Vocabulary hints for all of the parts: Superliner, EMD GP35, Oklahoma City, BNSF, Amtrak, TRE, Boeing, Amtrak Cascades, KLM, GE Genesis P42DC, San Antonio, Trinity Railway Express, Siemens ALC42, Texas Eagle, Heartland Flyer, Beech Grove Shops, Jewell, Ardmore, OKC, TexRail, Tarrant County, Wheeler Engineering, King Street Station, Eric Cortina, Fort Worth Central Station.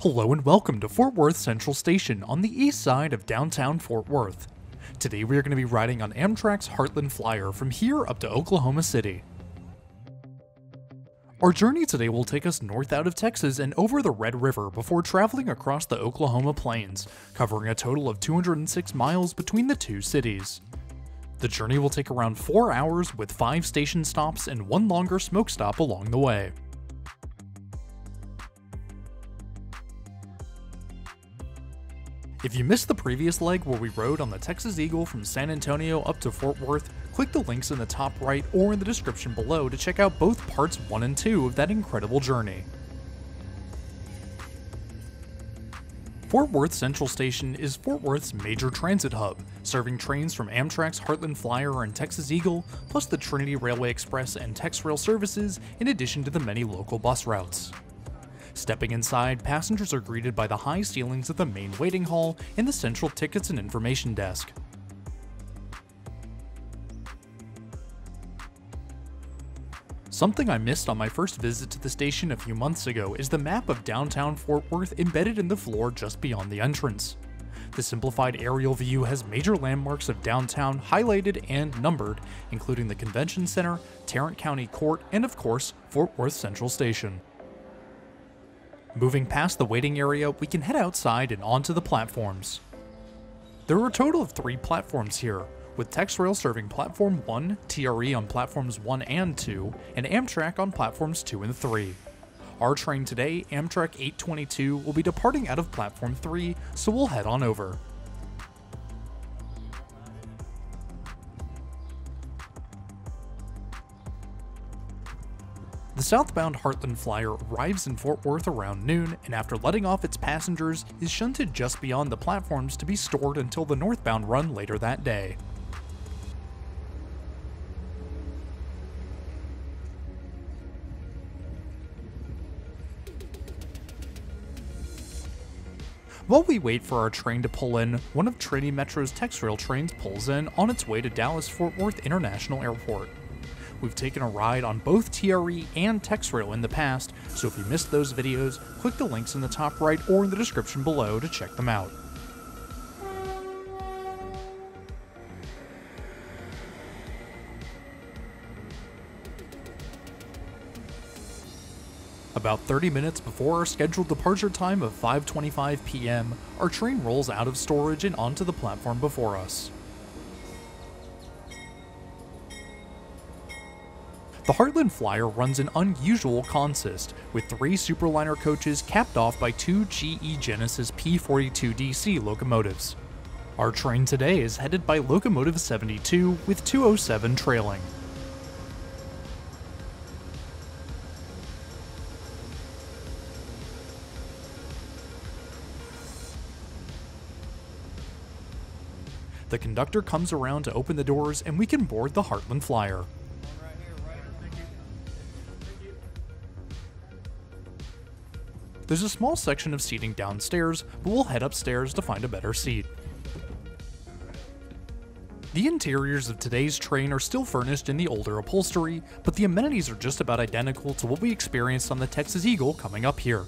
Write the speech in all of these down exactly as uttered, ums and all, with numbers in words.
Hello and welcome to Fort Worth Central Station on the east side of downtown Fort Worth. Today we are going to be riding on Amtrak's Heartland Flyer from here up to Oklahoma City. Our journey today will take us north out of Texas and over the Red River before traveling across the Oklahoma plains, covering a total of two hundred six miles between the two cities. The journey will take around four hours with five station stops and one longer smoke stop along the way. If you missed the previous leg where we rode on the Texas Eagle from San Antonio up to Fort Worth, click the links in the top right or in the description below to check out both parts one and two of that incredible journey. Fort Worth Central Station is Fort Worth's major transit hub, serving trains from Amtrak's Heartland Flyer and Texas Eagle, plus the Trinity Railway Express and TexRail services, in addition to the many local bus routes. Stepping inside, passengers are greeted by the high ceilings of the main waiting hall and the central tickets and information desk. Something I missed on my first visit to the station a few months ago is the map of downtown Fort Worth embedded in the floor just beyond the entrance. The simplified aerial view has major landmarks of downtown highlighted and numbered, including the Convention Center, Tarrant County Court, and of course, Fort Worth Central Station. Moving past the waiting area, we can head outside and onto the platforms. There are a total of three platforms here, with TexRail serving Platform one, T R E on Platforms one and two, and Amtrak on Platforms two and three. Our train today, Amtrak eight twenty-two, will be departing out of Platform three, so we'll head on over. The southbound Heartland Flyer arrives in Fort Worth around noon, and after letting off its passengers, is shunted just beyond the platforms to be stored until the northbound run later that day. While we wait for our train to pull in, one of Trinity Metro's TexRail trains pulls in on its way to Dallas-Fort Worth International Airport. We've taken a ride on both T R E and TexRail in the past, so if you missed those videos, click the links in the top right or in the description below to check them out. About thirty minutes before our scheduled departure time of five twenty-five p m, our train rolls out of storage and onto the platform before us. The Heartland Flyer runs an unusual consist, with three Superliner coaches capped off by two G E Genesis P forty-two D C locomotives. Our train today is headed by locomotive seventy-two, with two oh seven trailing. The conductor comes around to open the doors and we can board the Heartland Flyer. There's a small section of seating downstairs, but we'll head upstairs to find a better seat. The interiors of today's train are still furnished in the older upholstery, but the amenities are just about identical to what we experienced on the Texas Eagle coming up here.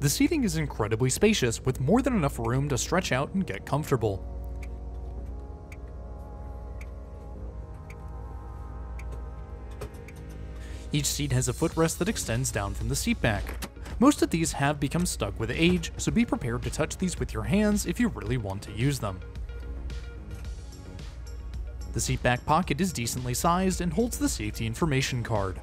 The seating is incredibly spacious, with more than enough room to stretch out and get comfortable. Each seat has a footrest that extends down from the seatback. Most of these have become stuck with age, so be prepared to touch these with your hands if you really want to use them. The seatback pocket is decently sized and holds the safety information card.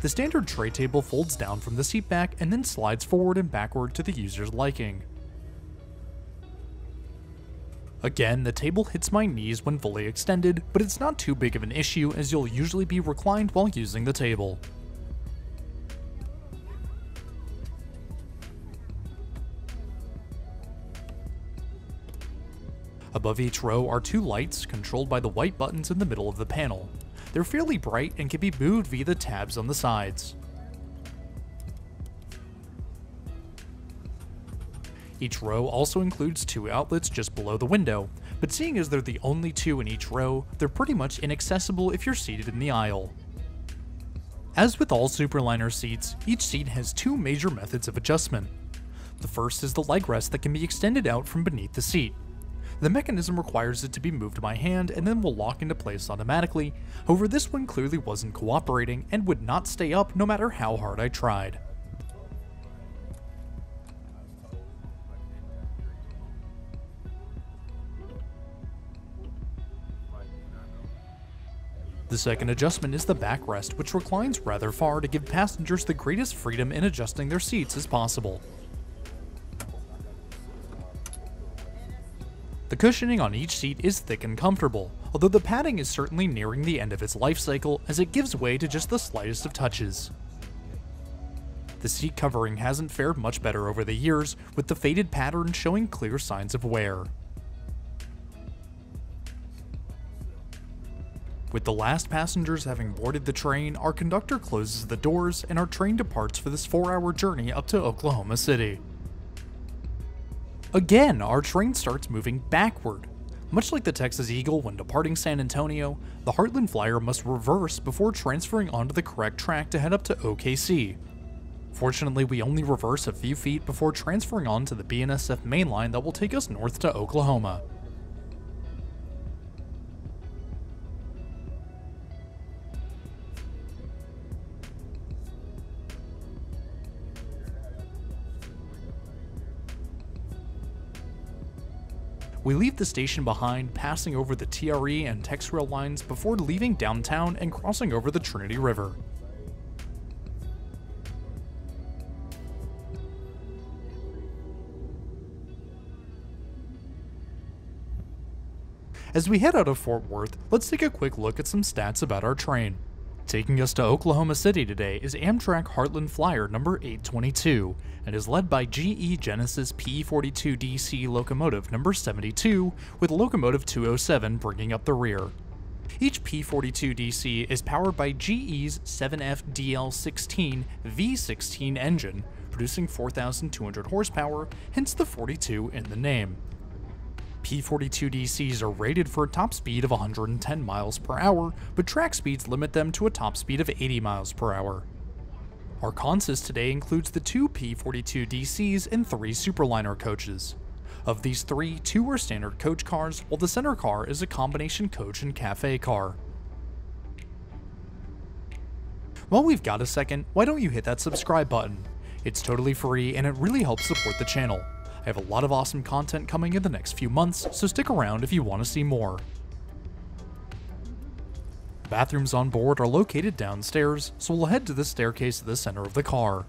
The standard tray table folds down from the seatback and then slides forward and backward to the user's liking. Again, the table hits my knees when fully extended, but it's not too big of an issue as you'll usually be reclined while using the table. Above each row are two lights controlled by the white buttons in the middle of the panel. They're fairly bright and can be moved via the tabs on the sides. Each row also includes two outlets just below the window, but seeing as they're the only two in each row, they're pretty much inaccessible if you're seated in the aisle. As with all Superliner seats, each seat has two major methods of adjustment. The first is the leg rest that can be extended out from beneath the seat. The mechanism requires it to be moved by hand and then will lock into place automatically, however this one clearly wasn't cooperating and would not stay up no matter how hard I tried. The second adjustment is the backrest, which reclines rather far to give passengers the greatest freedom in adjusting their seats as possible. The cushioning on each seat is thick and comfortable, although the padding is certainly nearing the end of its life cycle as it gives way to just the slightest of touches. The seat covering hasn't fared much better over the years, with the faded pattern showing clear signs of wear. With the last passengers having boarded the train, our conductor closes the doors and our train departs for this four-hour journey up to Oklahoma City. Again, our train starts moving backward. Much like the Texas Eagle when departing San Antonio, the Heartland Flyer must reverse before transferring onto the correct track to head up to O K C. Fortunately, we only reverse a few feet before transferring onto the B N S F mainline that will take us north to Oklahoma. We leave the station behind, passing over the T R E and TexRail lines before leaving downtown and crossing over the Trinity River. As we head out of Fort Worth, let's take a quick look at some stats about our train. Taking us to Oklahoma City today is Amtrak Heartland Flyer number eight twenty-two, and is led by G E Genesis P forty-two D C locomotive number seventy-two, with locomotive two oh seven bringing up the rear. Each P forty-two D C is powered by G E's seven F D L sixteen V sixteen engine, producing four thousand two hundred horsepower, hence the forty-two in the name. P forty-two D Cs are rated for a top speed of one hundred ten miles per hour, but track speeds limit them to a top speed of eighty miles per hour. Our consist today includes the two P forty-two D Cs and three Superliner coaches. Of these three, two are standard coach cars, while the center car is a combination coach and cafe car. While we've got a second, why don't you hit that subscribe button? It's totally free and it really helps support the channel. I have a lot of awesome content coming in the next few months, so stick around if you want to see more. Bathrooms on board are located downstairs, so we'll head to the staircase at the center of the car.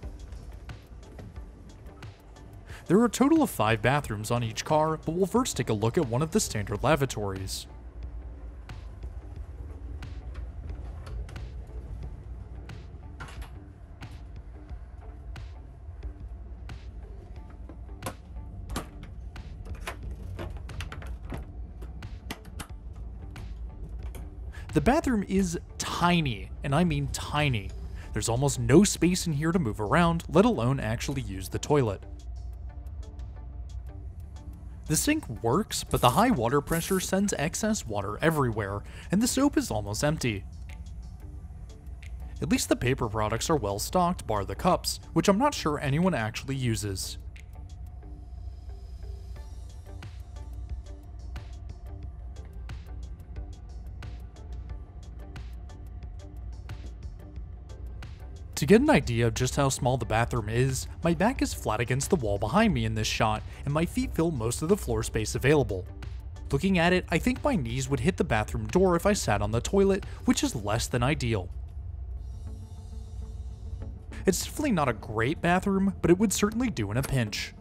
There are a total of five bathrooms on each car, but we'll first take a look at one of the standard lavatories. The bathroom is tiny, and I mean tiny. There's almost no space in here to move around, let alone actually use the toilet. The sink works, but the high water pressure sends excess water everywhere, and the soap is almost empty. At least the paper products are well stocked, bar the cups, which I'm not sure anyone actually uses. To get an idea of just how small the bathroom is, my back is flat against the wall behind me in this shot, and my feet fill most of the floor space available. Looking at it, I think my knees would hit the bathroom door if I sat on the toilet, which is less than ideal. It's definitely not a great bathroom, but it would certainly do in a pinch.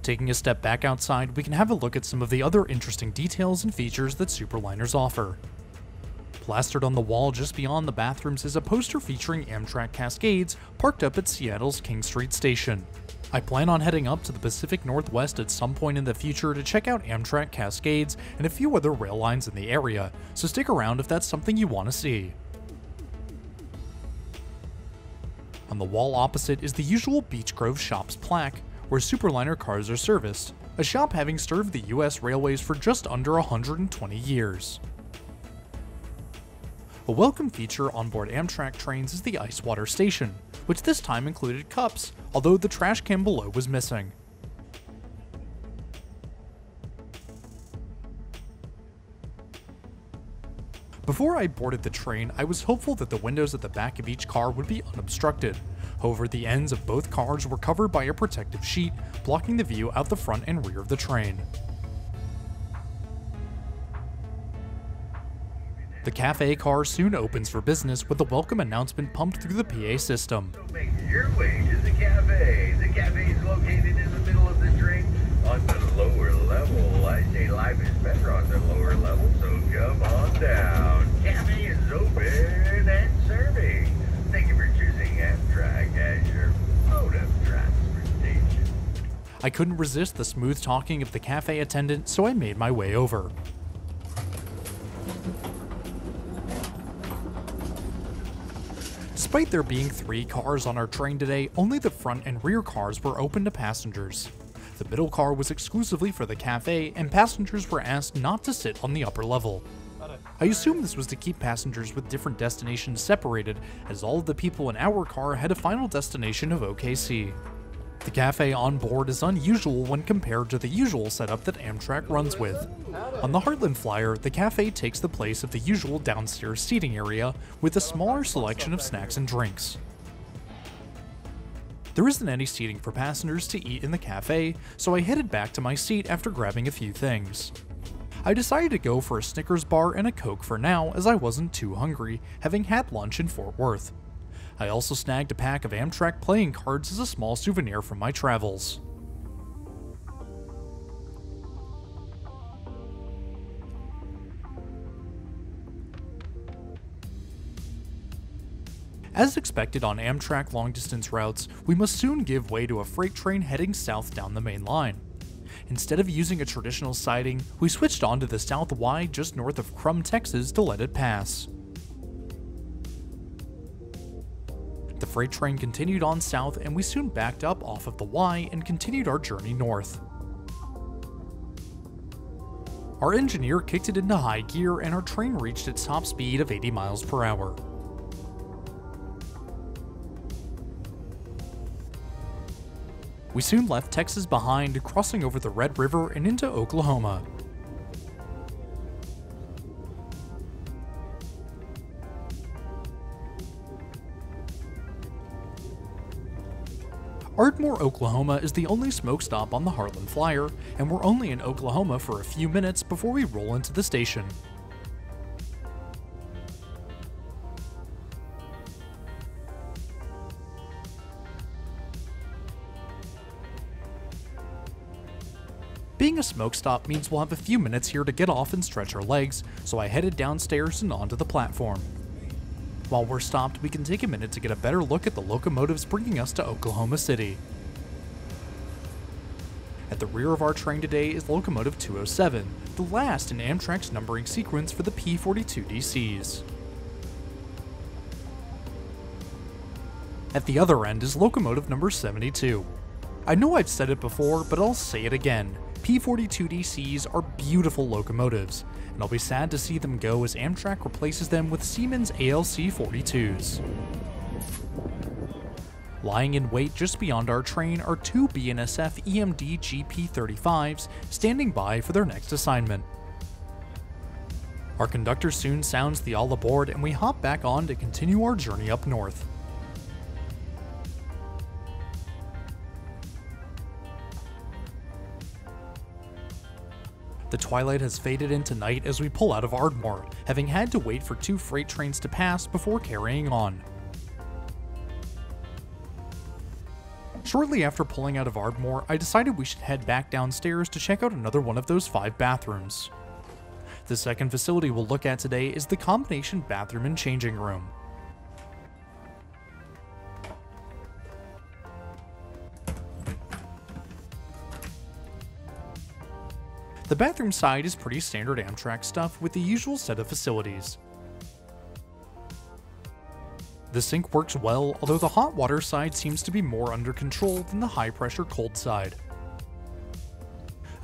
Taking a step back outside, we can have a look at some of the other interesting details and features that Superliners offer. Plastered on the wall just beyond the bathrooms is a poster featuring Amtrak Cascades parked up at Seattle's King Street Station. I plan on heading up to the Pacific Northwest at some point in the future to check out Amtrak Cascades and a few other rail lines in the area, so stick around if that's something you want to see. On the wall opposite is the usual Beech Grove Shops plaque, where Superliner cars are serviced, a shop having served the U S railways for just under one hundred twenty years. A welcome feature onboard Amtrak trains is the ice water station, which this time included cups, although the trash can below was missing. Before I boarded the train, I was hopeful that the windows at the back of each car would be unobstructed. However, the ends of both cars were covered by a protective sheet, blocking the view out the front and rear of the train. The cafe car soon opens for business with a welcome announcement pumped through the P A system. So make your way to the cafe. The cafe is located in the middle of the train on the lower level. I say life is better on the lower level, so come on down. Cafe is open and serving. Thank you for choosing Amtrak as your mode of transportation. I couldn't resist the smooth talking of the cafe attendant, so I made my way over. Despite there being three cars on our train today, only the front and rear cars were open to passengers. The middle car was exclusively for the cafe, and passengers were asked not to sit on the upper level. I assume this was to keep passengers with different destinations separated, as all of the people in our car had a final destination of O K C. The cafe on board is unusual when compared to the usual setup that Amtrak runs with. On the Heartland Flyer, the cafe takes the place of the usual downstairs seating area with a smaller selection of snacks and drinks. There isn't any seating for passengers to eat in the cafe, so I headed back to my seat after grabbing a few things. I decided to go for a Snickers bar and a Coke for now, as I wasn't too hungry, having had lunch in Fort Worth. I also snagged a pack of Amtrak playing cards as a small souvenir from my travels. As expected on Amtrak long-distance routes, we must soon give way to a freight train heading south down the main line. Instead of using a traditional siding, we switched onto the South Y just north of Crum, Texas to let it pass. The freight train continued on south, and we soon backed up off of the Y and continued our journey north. Our engineer kicked it into high gear, and our train reached its top speed of eighty miles per hour. We soon left Texas behind, crossing over the Red River and into Oklahoma. Ardmore, Oklahoma is the only smoke stop on the Heartland Flyer, and we're only in Oklahoma for a few minutes before we roll into the station. Being a smoke stop means we'll have a few minutes here to get off and stretch our legs, so I headed downstairs and onto the platform. While we're stopped, we can take a minute to get a better look at the locomotives bringing us to Oklahoma City. At the rear of our train today is locomotive two oh seven, the last in Amtrak's numbering sequence for the P forty-two D Cs. At the other end is locomotive number seventy-two. I know I've said it before, but I'll say it again. P forty-two D Cs are beautiful locomotives, and I'll be sad to see them go as Amtrak replaces them with Siemens A L C forty-twos. Lying in wait just beyond our train are two B N S F E M D G P thirty-fives standing by for their next assignment. Our conductor soon sounds the all aboard, and we hop back on to continue our journey up north. The twilight has faded into night as we pull out of Ardmore, having had to wait for two freight trains to pass before carrying on. Shortly after pulling out of Ardmore, I decided we should head back downstairs to check out another one of those five bathrooms. The second facility we'll look at today is the combination bathroom and changing room. The bathroom side is pretty standard Amtrak stuff with the usual set of facilities. The sink works well, although the hot water side seems to be more under control than the high pressure cold side.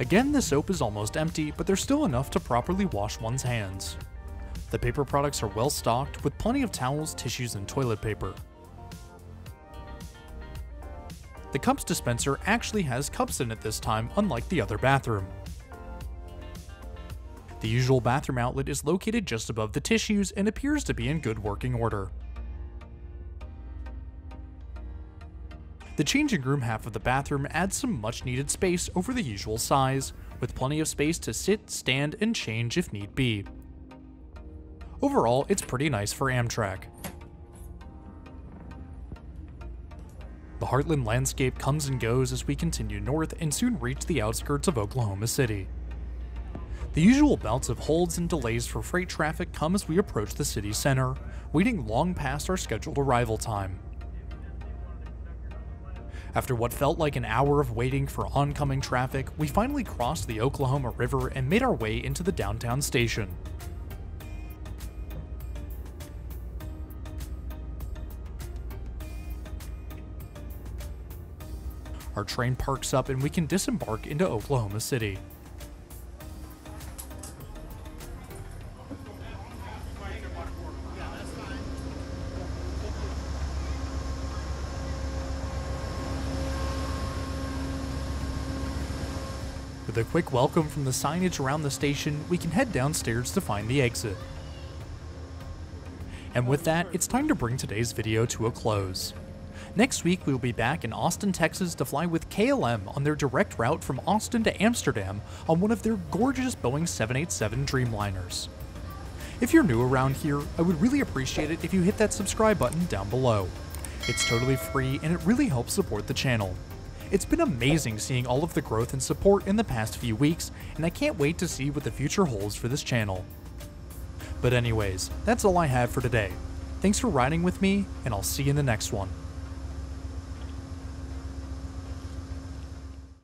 Again, the soap is almost empty, but there's still enough to properly wash one's hands. The paper products are well stocked with plenty of towels, tissues, and toilet paper. The cups dispenser actually has cups in it this time, unlike the other bathroom. The usual bathroom outlet is located just above the tissues and appears to be in good working order. The changing room half of the bathroom adds some much needed space over the usual size, with plenty of space to sit, stand, and change if need be. Overall, it's pretty nice for Amtrak. The Heartland landscape comes and goes as we continue north and soon reach the outskirts of Oklahoma City. The usual bouts of holds and delays for freight traffic come as we approach the city center, waiting long past our scheduled arrival time. After what felt like an hour of waiting for oncoming traffic, we finally crossed the Oklahoma River and made our way into the downtown station. Our train parks up and we can disembark into Oklahoma City. With a quick welcome from the signage around the station, we can head downstairs to find the exit. And with that, it's time to bring today's video to a close. Next week, we will be back in Austin, Texas to fly with K L M on their direct route from Austin to Amsterdam on one of their gorgeous Boeing seven eighty-seven Dreamliners. If you're new around here, I would really appreciate it if you hit that subscribe button down below. It's totally free and it really helps support the channel. It's been amazing seeing all of the growth and support in the past few weeks, and I can't wait to see what the future holds for this channel. But anyways, that's all I have for today. Thanks for riding with me, and I'll see you in the next one.